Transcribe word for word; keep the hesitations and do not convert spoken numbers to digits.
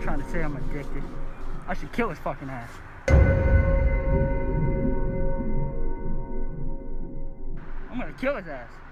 trying to say I'm addicted. I should kill his fucking ass. I'm gonna kill his ass.